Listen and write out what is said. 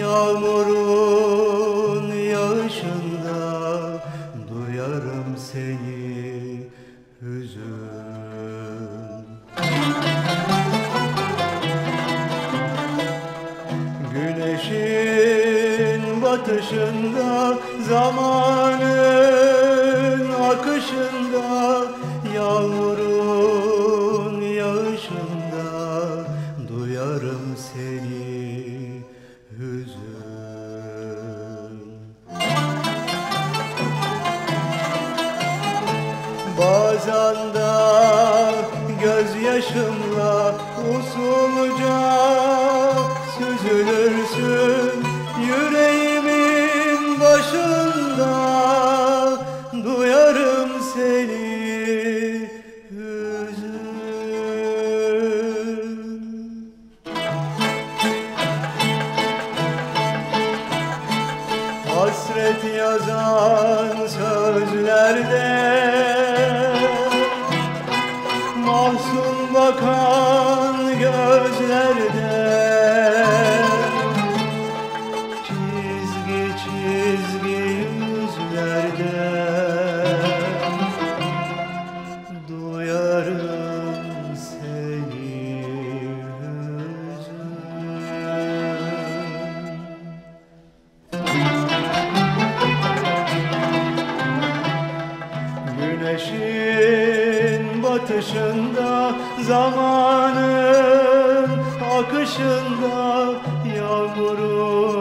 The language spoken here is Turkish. yağmurun yağışında duyarım seni hüzün. Güneşin batışında, zamanın akışında, yağmurun yağışında duyarım seni hüzün. Bazen de gözyaşımla usulca süzülürsün yüreğimin başında, duyarım seni. Hasret yazan sözlerde, mahzun bakan gözlerde, çizgi çizgi yüzlerde duyarım. Güneşin batışında, zamanın akışında, yağmurun